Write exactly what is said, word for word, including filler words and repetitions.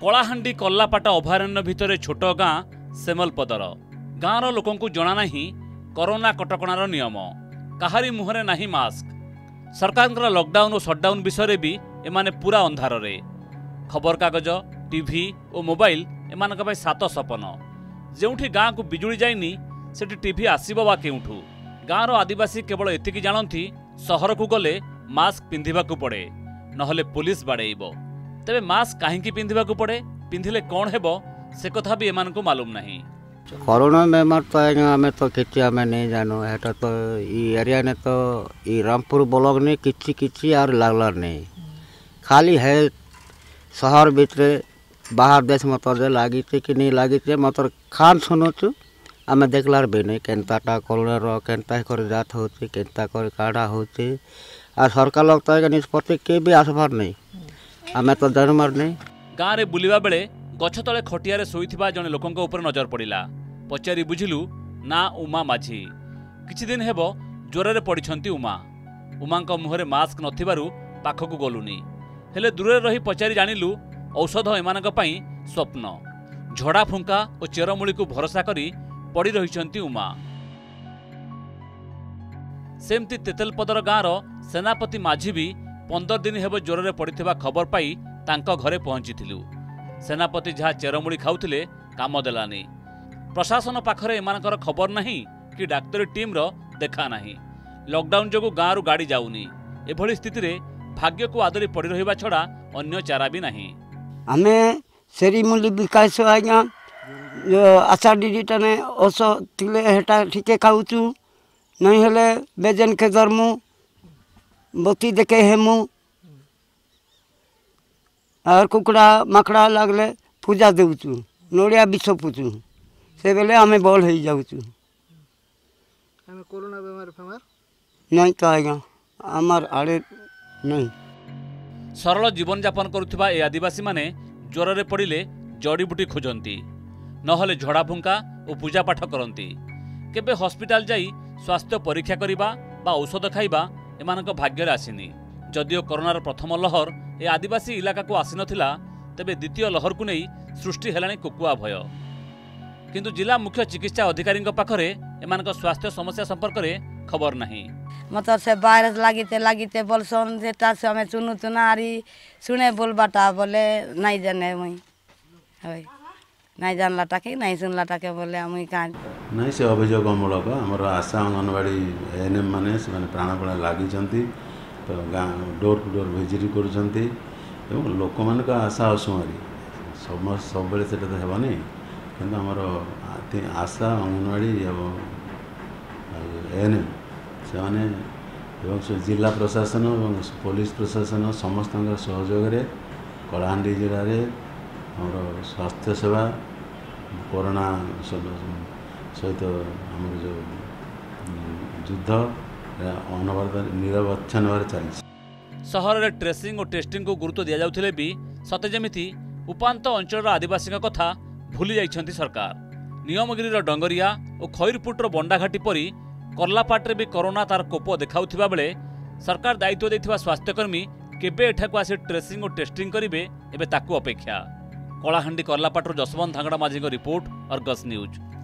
कलाहांडी कल्लापाटा अभयारण्य भितर छोट गाँ सेमलपदर गाँवर लोकंकु जना नाही कोरोना कटकणार नियम काहारी मुहरे नाही मास्क सरकार लॉकडाउन और सटडाउन विषय में भी एमाने पूरा अंधार रे खबर कागज टीवी और मोबाइल एमानक पई सात सपन जोठी गाँ को बिजुली जाइनी सेठी टीवी आसीबो बा केउठू गाँवर आदिवासी केवल एतिकी जानती सहर को गले मास्क पिंधिबाकू पड़े नहले पुलिस बाड़ेब तेबे मास्क काहेकी पिंधिबाकू पड़े पिंधिले कौन हेबो से कथा भी एमान को मालूम नहीं। कोरोना बेमार तो आमे तो किछि आमे नहीं जानो एटा तो ई एरिया ने तो ई रामपुर ब्लॉक ने किछि किछि आर लागला नहीं खाली है शहर भितरे बाहर देश में तो लागी थे कि नहीं लागी थे मतलब खान सुनोछु आमे देखलार भी नहीं केनताटा कोरोना रो केनता कर जात होछि केनता कर काढा होछि आ सरकार लगता है निष्पत्ति के भी आसभार नहीं आम तो जनमार नहीं। गाँव में बुलवा बेले गछ तले खटिया शोईथिबा जने लोकंक उपर नजर पड़ा पचारि बुझिलु ना उमा माझी किछि दिन हेबो जोरे पड़िछंती उमा उमांक मुहरे मास्क नथिबारु पाखकु गलुनी हेले दूरे रही पचारि जानिलु औषध एमानक पई स्वप्न झड़ा फुंका और चेरमुली को भरोसा करी पड़ी रहिछंती उमा। सेमती तेतलपदर गाँवर सेनापति माझी भी पंदर दिन हेब जोर पड़ता खबर पाई तांका घरे पहुंचीलु सेनापति जहाँ चेरमुड़ी खाऊले काम देलानी प्रशासन पाखरे एमानकर खबर नहीं कि डाक्तरी टीम रो देखा नहीं लॉकडाउन जो गाँव गाड़ी जाऊनी एभली स्थित भाग्य को आदरी पड़ रहा छड़ा अन्य चारा भी नहीं। आमे सेरीमुली विकास आज्ञा आशा दीदी टे ओषा ठीके खाऊचु नहीं हेले बेजन के दरमु बत्ती देखे हेमु और कुकड़ा मकड़ा लगले पूजा देचु नड़िया विष पुचु से बेले आम बल हो जाऊँ कोरोना बेमार फेमार नहीं तो आज्ञा आमार आड़े नहीं। सरल जीवन जापन करुवा ए आदिवासी माने ज्वर पड़े जड़ीबूटी खोजती नहले झड़ा फुंका और पूजा पाठ करती केबे हॉस्पिटल जाई स्वास्थ्य परीक्षा करिबा बा औषध खाइबा एमानक भाग्य आसिनी। जदियो कोरोनार प्रथम लहर ए आदिवासी इलाका को आसी नथिला तेबे द्वितीय लहर को नहीं सृष्टि हेलानी कुकुआ भय किंतु जिला मुख्य चिकित्सा अधिकारी पाखरे एमानक स्वास्थ्य समस्या संपर्क में खबर नहीं मतलब से वायरस लागीते लागीते बोलसन जेटा से हमें चुनु चुनारी सुने बोलबाटा बोले नहीं जाने मुई हय नहीं जानला टाके नहीं सुनला टाके बोले हम कहाँ नहीं से अभियोग मूलक आमर आशा अंगनवाड़ी एएनएम मैंने से प्राणपणा लगी तो गाँव डोर टू डोर भिजिट कर लोक मान आशा असुमारी सम सब बेले से हेनी कि आमर आशा अंगनवाड़ी एएनएम से जिला प्रशासन और पुलिस प्रशासन समस्त सहयोग कलाहांडी जिले में आमर स्वास्थ्य सेवा कोरोना सहित आम जो युद्ध अनवरत निरवच्छन भाव चलती सहर में ट्रेसिंग और टेस्टिंग को गुरुत्व दि जाते भी सते जमी उपात अंचल आदिवासी कथा भूली जाती सरकार। नियमगिरी डंगरिया और खैरपुटर बंडाघाटी परी कल्लापाटे भी कोरोना तार कोप देखा बेले सरकार दायित्व देता स्वास्थ्यकर्मी केबे एठाकु आसी ट्रेसिंग और टेस्टिंग करेंगे एवं ताकू अपेक्षा। कलाहांडी कल्लापाटू जसवंत धांगड़ा माझी का रिपोर्ट आर्गस न्यूज।